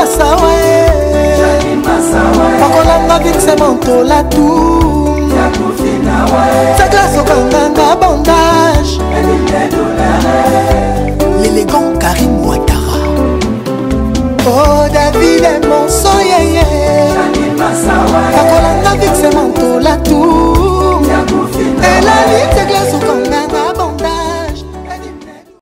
masawe pakolanga bikse montola tu sa glace okanganga bandage l'élégant Karim Ouattara oh David est mon soyeye pakolanga